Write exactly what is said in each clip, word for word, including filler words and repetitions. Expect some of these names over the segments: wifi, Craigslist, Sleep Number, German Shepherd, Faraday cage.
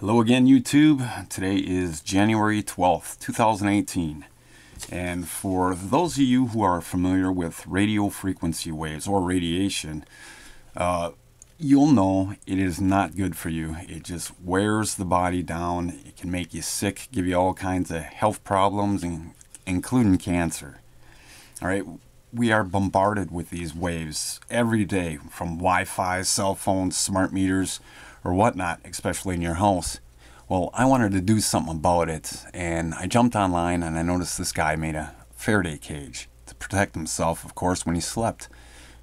Hello again, YouTube. Today is January twelfth two thousand eighteen, and for those of you who are familiar with radio frequency waves or radiation, uh, you'll know it is not good for you. It just wears the body down. It can make you sick, give you all kinds of health problems, and including cancer. All right, we are bombarded with these waves every day from Wi-Fi, cell phones, smart meters, or whatnot, especially in your house. Well, I wanted to do something about it, and I jumped online and I noticed this guy made a Faraday cage to protect himself, of course, when he slept.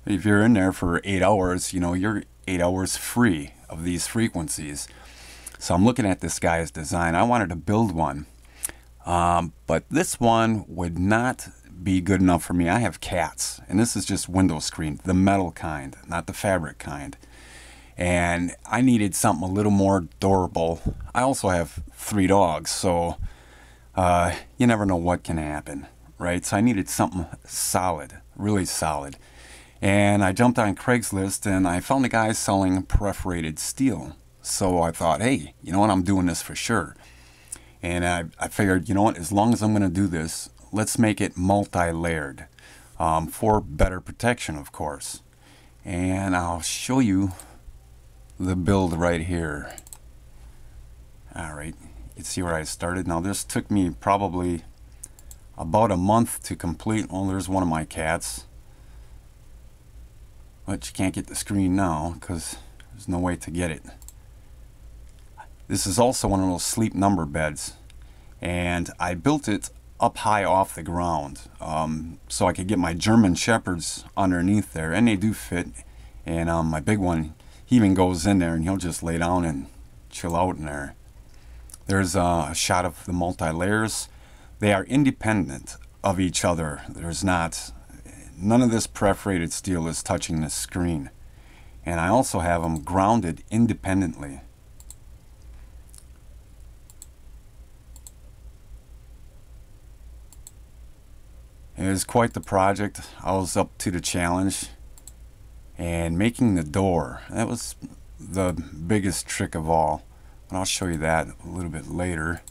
If you're in there for eight hours, you know, you're eight hours free of these frequencies. So I'm looking at this guy's design. I wanted to build one, um, but this one would not be good enough for me. I have cats, and this is just window screen, the metal kind, not the fabric kind. And I needed something a little more durable. I also have three dogs, so uh, you never know what can happen, right? So I needed something solid, really solid. And I jumped on Craigslist and I found a guy selling perforated steel. So I thought, hey, you know what, I'm doing this for sure. And I, I figured, you know what, as long as I'm gonna do this, let's make it multi-layered um, for better protection, of course. And I'll show you the build right here. All right, you can see where I started. Now this took me probably about a month to complete. Well, there's one of my cats, but you can't get the screen now because there's no way to get it. This is also one of those Sleep Number beds, and I built it up high off the ground um, so I could get my German Shepherds underneath there, and they do fit. And um, my big one, he even goes in there and he'll just lay down and chill out in there. There's a shot of the multi-layers. They are independent of each other. There's not, none of this perforated steel is touching the screen. And I also have them grounded independently. It was quite the project. I was up to the challenge. And making the door, that was the biggest trick of all, and I'll show you that a little bit later.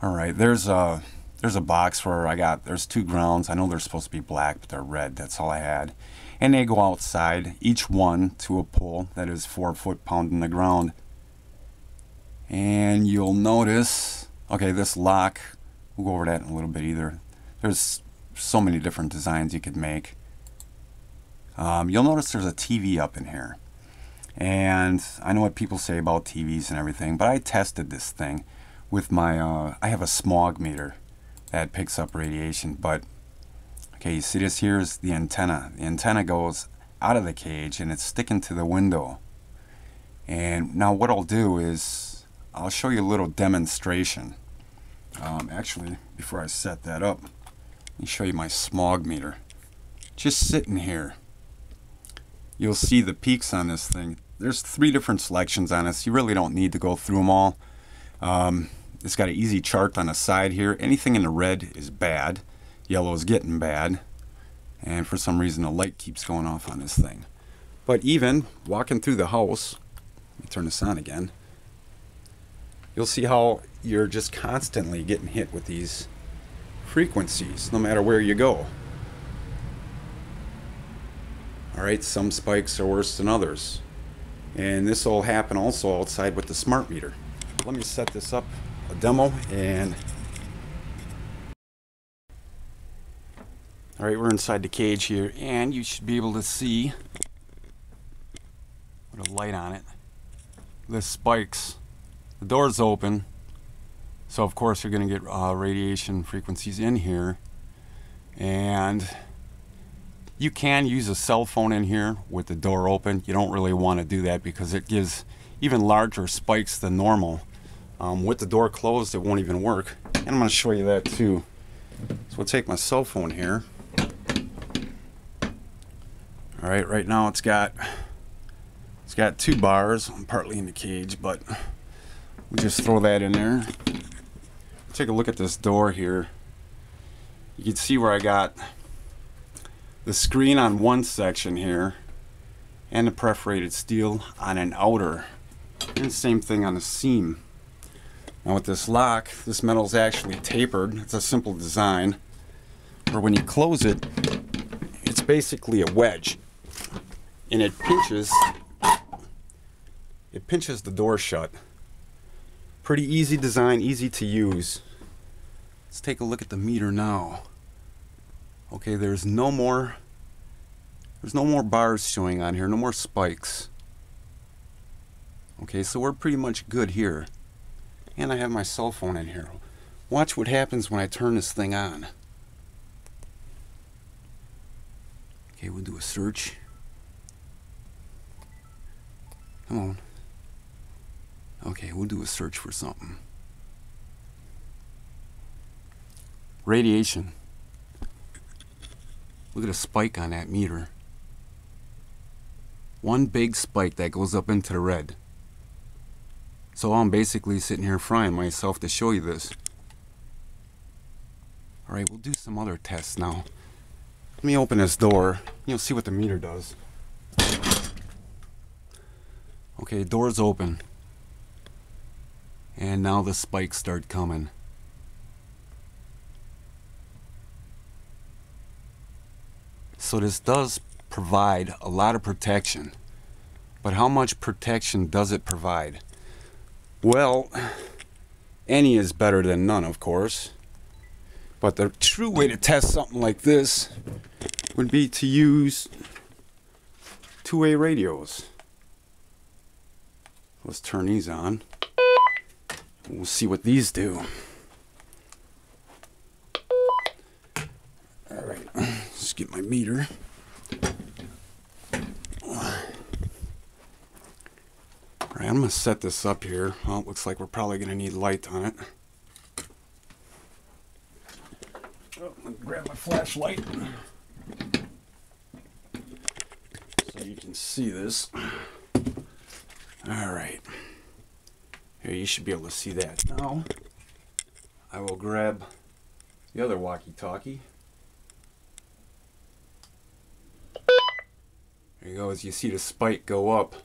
All right, there's a there's a box where I got, there's two grounds. I know they're supposed to be black, but they're red. That's all I had, and they go outside, each one to a pole that is four foot pound in the ground. And you'll notice, okay, this lock, we'll go over that in a little bit either. There's so many different designs you could make. Um, you'll notice there's a T V up in here, and I know what people say about T Vs and everything, but I tested this thing with my uh, I have a smog meter that picks up radiation. But okay, you see this here is the antenna. The antenna goes out of the cage and it's sticking to the window. And now what I'll do is I'll show you a little demonstration. Um, actually, before I set that up, let me show you my smog meter. Just sitting here, you'll see the peaks on this thing. There's three different selections on this. You really don't need to go through them all. Um, it's got an easy chart on the side here. Anything in the red is bad. Yellow is getting bad. And for some reason the light keeps going off on this thing. But even walking through the house, let me turn this on again, you'll see how you're just constantly getting hit with these frequencies no matter where you go. Alright, some spikes are worse than others, and this will happen also outside with the smart meter. Let me set this up a demo. And alright, we're inside the cage here, and you should be able to see with a light on it the spikes. The door's open, so of course you're going to get uh, radiation frequencies in here. And you can use a cell phone in here with the door open. You don't really want to do that because it gives even larger spikes than normal. Um, with the door closed, it won't even work. And I'm going to show you that too. So I'll take my cell phone here. All right, right now it's got it's got two bars. I'm partly in the cage, but we just throw that in there. Take a look at this door here. You can see where I got the screen on one section here, and the perforated steel on an outer, and same thing on the seam. Now with this lock, this metal is actually tapered. It's a simple design where when you close it, it's basically a wedge, and it pinches it pinches the door shut. Pretty easy design, easy to use. Let's take a look at the meter now. Okay, there's no more there's no more bars showing on here, no more spikes. Okay, so we're pretty much good here. And I have my cell phone in here. Watch what happens when I turn this thing on. Okay, we'll do a search. Come on. Okay, we'll do a search for something. Radiation. Look at a spike on that meter. One big spike that goes up into the red. So I'm basically sitting here frying myself to show you this. Alright, we'll do some other tests now. Let me open this door. You'll see what the meter does. Okay, door's open. And now the spikes start coming. So this does provide a lot of protection. But how much protection does it provide? Well, any is better than none, of course. But the true way to test something like this would be to use two-way radios. Let's turn these on. We'll see what these do. All right, let's get my meter. All right, I'm gonna set this up here. Well, it looks like we're probably gonna need light on it. Oh, let me grab my flashlight so you can see this. All right. Here, you should be able to see that now. I will grab the other walkie-talkie. There you go, as you see the spike go up.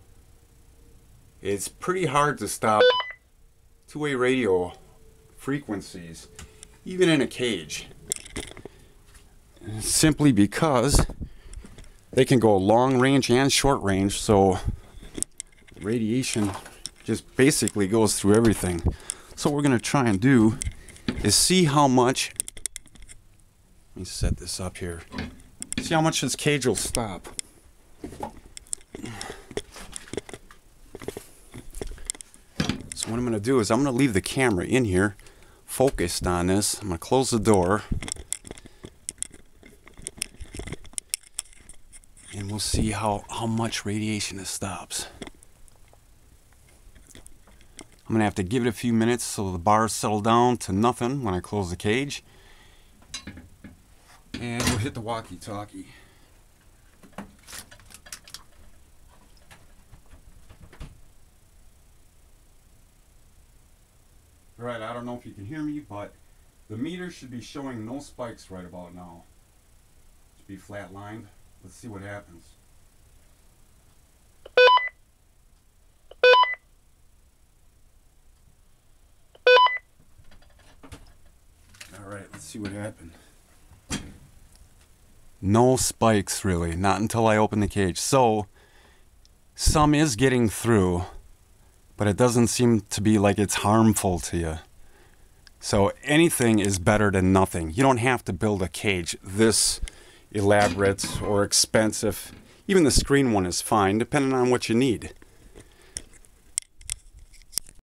It's pretty hard to stop two-way radio frequencies, even in a cage. Simply because they can go long range and short range, so radiation just basically goes through everything. So what we're gonna try and do is see how much, let me set this up here, see how much this cage will stop. So what I'm gonna do is I'm gonna leave the camera in here, focused on this. I'm gonna close the door, and we'll see how, how much radiation this stops. I'm gonna have to give it a few minutes so the bars settle down to nothing when I close the cage. And we'll hit the walkie-talkie. Alright, I don't know if you can hear me, but the meter should be showing no spikes right about now. It should be flat-lined. Let's see what happens. Let's see what happened. No spikes, really, not until I open the cage. So some is getting through, but it doesn't seem to be like it's harmful to you. So anything is better than nothing. You don't have to build a cage this elaborate or expensive. Even the screen one is fine, depending on what you need.